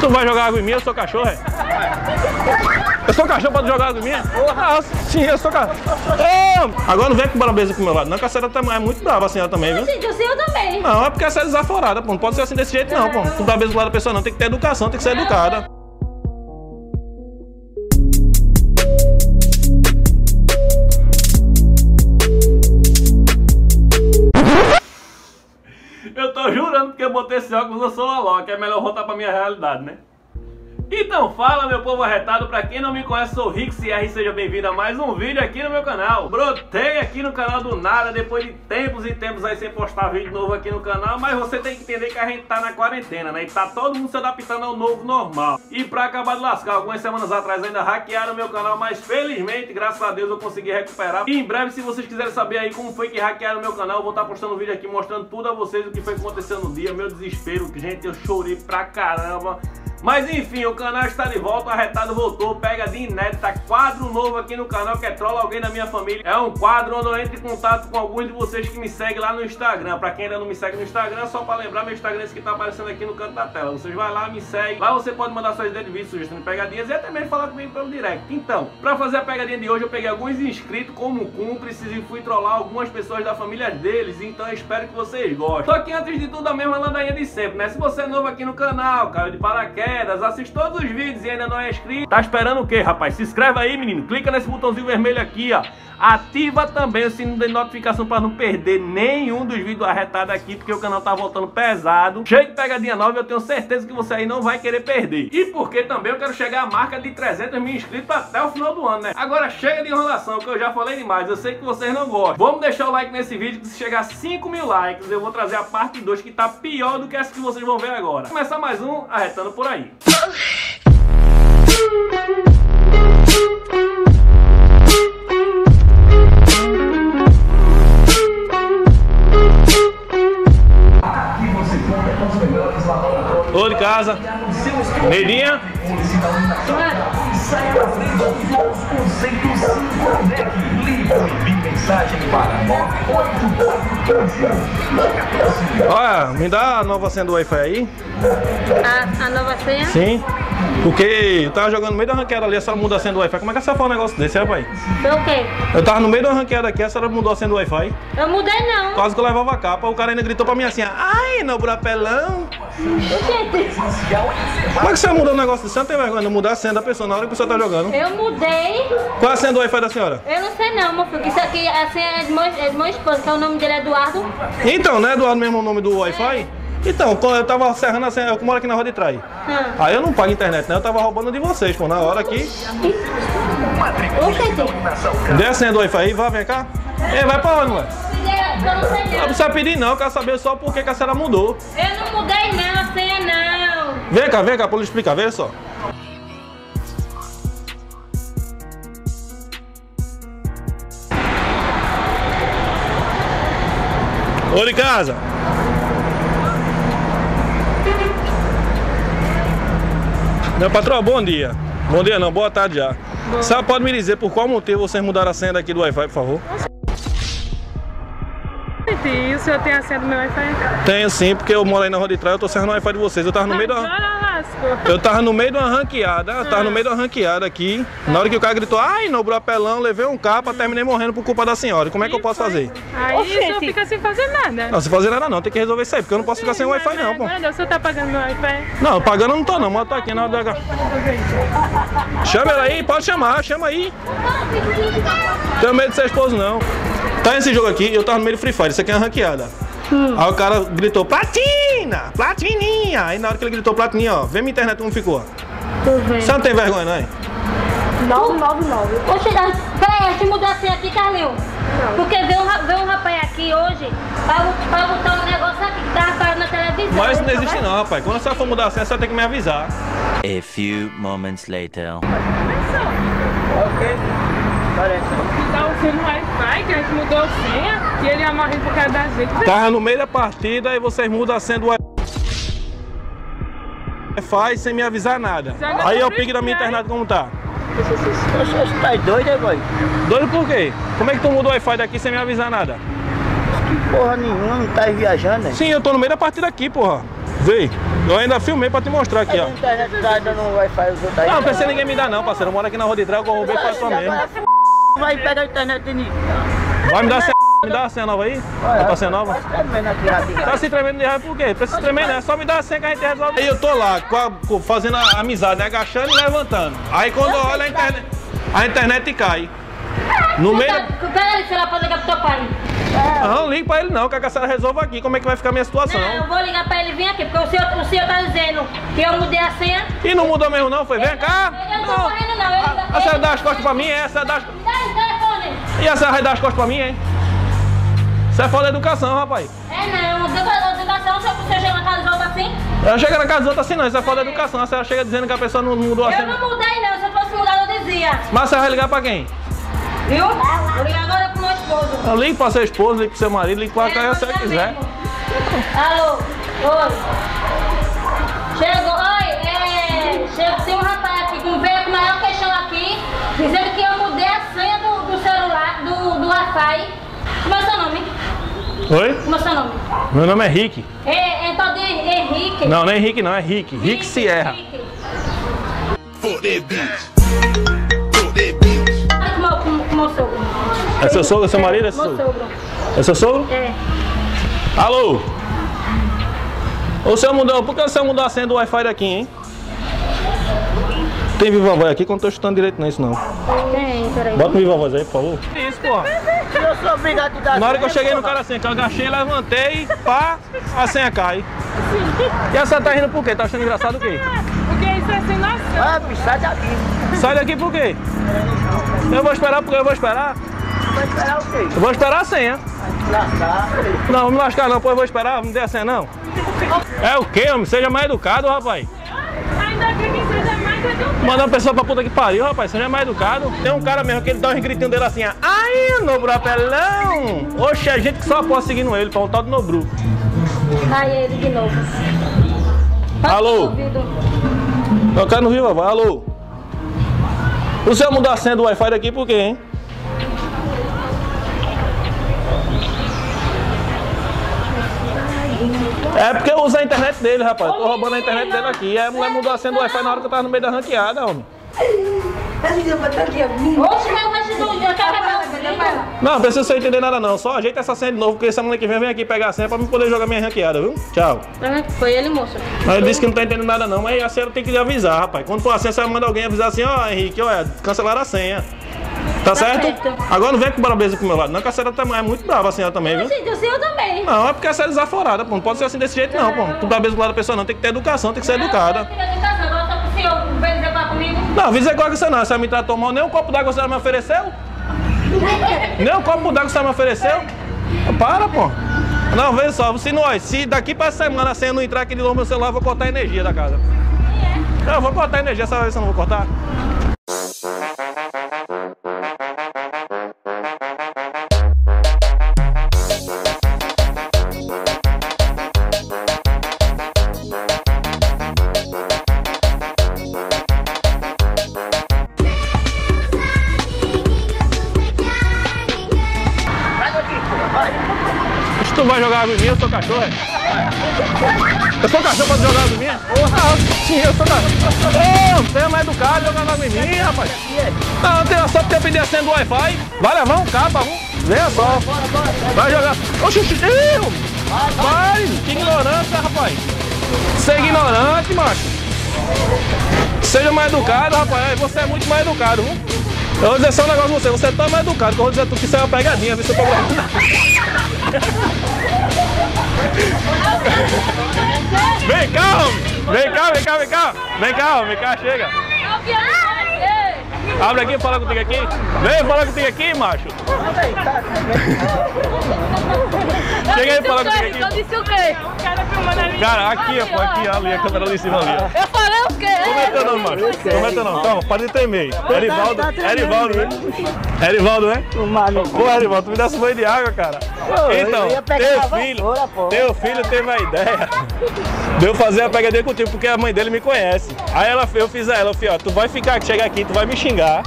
Tu vai jogar água em mim, eu sou cachorro, é? Eu sou cachorro pra tu jogar água em mim? Ah, sim, eu sou cachorro. Oh, agora não vem com brabeza pro meu lado, não, que a senhora é muito brava, a senhora também, viu? Gente, eu sei, eu também. Não, é porque a senhora é desaforada, pô. Não pode ser assim desse jeito, não, pô. Tu brabeza do lado da pessoa, não. Tem que ter educação, tem que ser educada. Eu tô jurando que eu botei esse óculos, eu sou Loló, que é melhor voltar pra minha realidade, né? Então fala, meu povo arretado, pra quem não me conhece, sou o Ryck Sierra e seja bem-vindo a mais um vídeo aqui no meu canal. Brotei aqui no canal do nada, depois de tempos e tempos aí sem postar vídeo novo aqui no canal, mas você tem que entender que a gente tá na quarentena, né? E tá todo mundo se adaptando ao novo normal. E pra acabar de lascar, algumas semanas atrás ainda hackearam o meu canal, mas felizmente, graças a Deus, eu consegui recuperar. E em breve, se vocês quiserem saber aí como foi que hackearam o meu canal, eu vou estar postando um vídeo aqui mostrando tudo a vocês, o que foi acontecendo no dia, meu desespero, que gente, eu chorei pra caramba. Mas enfim, o canal está de volta, o Arretado voltou, pegadinha inédita, quadro novo aqui no canal que é Trola Alguém da Minha Família. É um quadro onde eu entro em contato com alguns de vocês que me seguem lá no Instagram. Pra quem ainda não me segue no Instagram, só pra lembrar, meu Instagram é esse que tá aparecendo aqui no canto da tela. Vocês vão lá, me seguem, lá você pode mandar suas ideias de vídeo, sugestões de pegadinhas e até mesmo falar comigo pelo direct. Então, pra fazer a pegadinha de hoje eu peguei alguns inscritos como cúmplices e fui trollar algumas pessoas da família deles, então eu espero que vocês gostem. Só que antes de tudo a mesma ladainha de sempre, né? Se você é novo aqui no canal, caiu de paraquedas, assiste todos os vídeos e ainda não é inscrito, tá esperando o que, rapaz? Se inscreve aí, menino, clica nesse botãozinho vermelho aqui, ó. Ativa também o sininho de notificação pra não perder nenhum dos vídeos arretados aqui, porque o canal tá voltando pesado, cheio de pegadinha nova, eu tenho certeza que você aí não vai querer perder. E porque também eu quero chegar à marca de 300 mil inscritos até o final do ano, né? Agora chega de enrolação, que eu já falei demais, eu sei que vocês não gostam. Vamos deixar o like nesse vídeo, que se chegar a 5 mil likes, eu vou trazer a parte 2, que tá pior do que essa que vocês vão ver agora. Começar mais um Arretando Por Aí. Tô de casa, Neidinha. Olha, me dá a nova senha do Wi-Fi aí. A nova senha? Sim. Porque eu tava jogando no meio da ranqueada ali, a senhora mudou a senha do Wi-Fi. Como é que a senhora faz um negócio desse, rapaz? Foi o quê? Eu tava no meio da ranqueada aqui, a senhora mudou a senha do Wi-Fi. Eu mudei não. Quase que eu levava a capa, o cara ainda gritou pra mim assim, ai, Nobru apelão. Como é que você mudou o negócio desse? Você não tem vergonha de mudar a senha da pessoa na hora que a pessoa tá jogando? Eu mudei. Qual é a senha do Wi-Fi da senhora? Eu não sei não, meu filho. Isso aqui é a senha de meu esposo, que o nome dele é Eduardo. Então, não é Eduardo mesmo o nome do Wi-Fi? É. Então, quando eu tava serrando a senha, eu moro aqui na rua de trás. Aí eu não pago internet, né? Eu tava roubando de vocês, pô, na hora aqui. Dê a senha do Wi-Fi aí, vá, vem cá. Ei, vai pra onde, moleque? Não precisa pedir não, eu quero saber só por que a senhora mudou. Eu não mudei não, a senha não. Vem cá, pra eu explicar, vê só. Ô, de casa. Meu patrão, bom dia. Bom dia não, boa tarde já. Você pode me dizer por qual motivo vocês mudaram a senha daqui do Wi-Fi, por favor? E o senhor tem a senha do meu Wi-Fi? Tenho sim, porque eu moro aí na rua de trás, eu tô serrando o Wi-Fi de vocês. Eu tava no meio da... Eu tava no meio de uma ranqueada, eu tava no meio de uma ranqueada aqui. Na hora que o cara gritou, ai, Nobru apelão, levei um capa, terminei morrendo por culpa da senhora. Como é que eu posso fazer? Aí o senhor fica sem fazer nada. Não, sem fazer nada não, tem que resolver isso aí, porque eu não posso ficar sem Wi-Fi não, pô. O senhor tá pagando meu Wi-Fi? Não, pagando eu não tô não, mas eu tô aqui na hora da... Chama ela aí, pode chamar, chama aí. Tenho medo de ser esposo não. Tá nesse jogo aqui, eu tava no meio do Free Fire, isso aqui é uma ranqueada. Aí o cara gritou, platina, platininha. Aí na hora que ele gritou platininha, ó, vê minha internet como ficou. Você não tem vergonha, não é? 999. Oxe, peraí, se mudar assim aqui, Carlinhos. Porque veio um rapaz aqui hoje pra botar um negócio aqui que tava parado na televisão. Mas isso não existe não, rapaz. Quando você for mudar assim, você tem que me avisar. A few moments later. Ok. Dá um filho no Wi-Fi, que a gente mudou a senha, que ele ia morrer por causa da gente. Tava no meio da partida e vocês mudam a senha do Wi-Fi sem me avisar nada. Aí eu pico da minha internet como tá. Você tá doido, né, boy? Doido por quê? Como é que tu mudou o Wi-Fi daqui sem me avisar nada? Que porra nenhuma, não tá viajando, né? Sim, eu tô no meio da partida aqui, porra. Vê, eu ainda filmei pra te mostrar aqui, ó. A internet tá dando um Wi-Fi, os outros aí. Não, pensei ninguém me dá não, parceiro. Eu moro aqui na rua de Drago, eu roubei pra sua mesmo. Vai pegar a internet de ninguém. Vai me dar certo. Me dá a senha nova aí? Olha, tá senha nova? Tá se tremendo de raiva por quê? Precisa tremer, né? Só me dá a senha que a gente resolve. Aí eu tô lá, fazendo a amizade, né? Agachando e levantando. Aí quando eu olho a internet cai. No meio... Pera aí, sei lá, pode ligar pro teu pai. Não liga pra ele não, que a Cassara resolva aqui. Como é que vai ficar a minha situação? Não, eu vou ligar pra ele vir aqui, porque o senhor tá dizendo que eu mudei a senha. E não mudou mesmo não, foi? Vem cá! Eu não tô correndo não. A senhora dá as costas pra mim, é? E a senhora vai dar as costas pra mim, hein? Isso é falta de educação, rapaz. É não, educação, você chega na casa dos outros assim? Eu não chego na casa dos outros assim não, isso é falta de educação. A senhora chega dizendo que a pessoa não mudou assim. Eu não mudei não, se eu fosse mudar eu dizia. Mas a senhora vai ligar pra quem? Viu? Eu ligo agora pro meu esposo. Eu ligo pra seu esposo, ligo pro seu marido, ligo pra quem você quiser. Alô, oi. Chegou, oi, chegou, tem um rapaz aqui com o maior questão aqui, dizendo que eu mudei a senha do celular, do Wi-Fi. Como é o seu nome? Oi? Como é o seu nome? Meu nome é Ryck. É tal de Henrique? Não, não é Henrique não, é Ryck. Ryck Sierra. Como é o sogro? É seu sogro, é seu marido? É seu sogro? É seu sogro? É. Alô? Ô, seu mudão, por que o senhor mudou a senha do Wi-Fi daqui, hein? Tem viva voz aqui que eu não tô chutando direito nisso não. Tem, peraí. Bota o viva voz aí, por favor. Que isso, porra? Eu sou obrigado a dar. Na hora que eu cheguei no cara assim, que eu agachei, levantei, pá, a senha cai. E a senhora tá rindo por quê? Tá achando engraçado o quê? Porque isso é sem noção. Ah, bicho, sai daqui. Sai daqui por quê? Eu vou esperar porque eu vou esperar. Vai esperar o quê? Eu vou esperar a senha. Não, vou me lascar não, pô, eu vou esperar, não dê a senha não. É o quê, homem? Seja mais educado, rapaz. Ainda bem que seja mais educado. Mandar uma pessoa pra puta que pariu, rapaz, seja mais educado. Tem um cara mesmo que ele dá uns gritinhos dele assim, ai, Nobru apelão! Oxe, é gente que só pode seguir ele, pra um tal do Nobru. Ai, ele de novo. Alô? O cara não viu, rapaz. Alô? O senhor mudou a senha do Wi-Fi daqui por quê, hein? É porque eu uso a internet dele, rapaz. Tô roubando a internet dele aqui. É, a mulher mudou a senha do Wi-Fi na hora que eu tava no meio da ranqueada, homem. Não precisa você entender nada não. Só ajeita essa senha de novo, porque essa mulher que vem aqui pegar a senha pra me poder jogar minha ranqueada, viu? Tchau. Foi ele, moço. Mas ele disse que não tá entendendo nada não, mas a senhora tem que avisar, rapaz. Quando for a senha, você vai mandar alguém avisar assim, ó, Henrique, ó, cancelaram a senha. Tá certo? Agora não vem com brabeza pro meu lado, não, que a senhora é muito brava, a senhora também, viu? Gente, o senhor também. Não, é porque a senhora é desaforada, pô. Não pode ser assim desse jeito, não, pô. Tu brabeza pro lado da pessoa, não. Tem que ter educação, tem que ser educada. Não, avisa igual que você não. A senhora me tratou mal, nem um copo d'água a senhora me ofereceu? Nem um copo d'água a senhora me ofereceu? Para, pô. Não, veja só, se daqui pra semana a senha não entrar aqui de novo no meu celular, eu vou cortar a energia da casa. Não, eu vou cortar a energia, sabe se eu não vou cortar? Tu vai jogar água em mim, eu sou cachorro? Eu sou cachorro pra tu jogar água em mim? Ah, sim, eu sou cachorro. Você é mais educado jogando água em mim, rapaz. Não, tem só porque eu pedi a senha do Wi-Fi. Vai levar um capa, veja só. Vai jogar. Oxi, oxi. Rapaz, que ignorância, rapaz. Você é ignorante, macho. Seja mais educado, rapaz. Você é muito mais educado, viu? Eu vou dizer só um negócio pra você. Você é tão mais educado que eu vou dizer que isso é uma pegadinha, viu? Vem cá, homem! Vem cá, vem cá, vem cá! Vem cá, vem cá, chega! Abre aqui, fala contigo aqui! Vem, fala contigo aqui, macho! Chega aí, fala contigo aqui! Eu disse o quê? Cara, aqui, ó, aqui, ali, a câmera ali em cima ali, ó. Eu falei o quê? Como é teu nome, macho? Como é teu nome? Calma, para de tremer. Erivaldo, Erivaldo, né? Erivaldo, né? Pô, Erivaldo, tu me dá essa banho de água, cara. Então, teu filho teve a ideia de eu fazer a pegadinha contigo, porque a mãe dele me conhece. Aí eu fiz a ela, eu falei, ó, tu vai ficar, chega aqui, tu vai me xingar,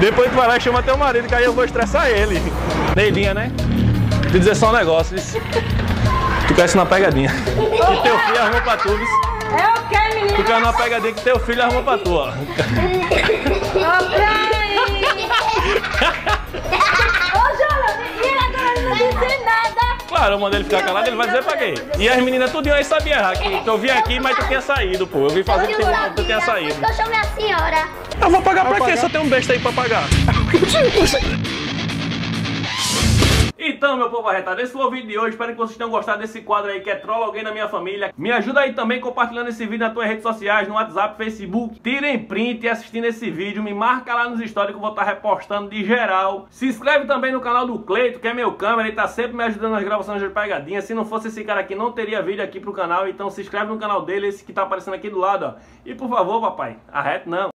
depois tu vai lá e chama teu marido, que aí eu vou estressar ele. Neidinha, né? Te dizer só um negócio, isso. Tu cresce numa pegadinha. Que teu filho arrumou pra tu, isso. Eu quero, menina. Tu cresce numa pegadinha que teu filho arrumou pra tu, ó. Claro, eu mandei ele ficar calado, ele vai dizer pra quê? E as meninas tudinho aí sabiam errar, que eu vim aqui, mas tu tinha saído, pô. Eu vim fazer o que tu tinha saído. Eu chamei a senhora. Eu vou pagar pra quê? Só tem um besta aí pra pagar. Então, meu povo arretado, esse foi o vídeo de hoje. Espero que vocês tenham gostado desse quadro aí, que é Trola Alguém na Minha Família. Me ajuda aí também compartilhando esse vídeo nas tuas redes sociais, no WhatsApp, Facebook. Tirem print e assistindo esse vídeo. Me marca lá nos stories que eu vou estar repostando de geral. Se inscreve também no canal do Cleito, que é meu câmera. Ele tá sempre me ajudando nas gravações de pegadinha. Se não fosse esse cara aqui, não teria vídeo aqui pro canal. Então se inscreve no canal dele, esse que tá aparecendo aqui do lado, ó. E por favor, papai, arrete não.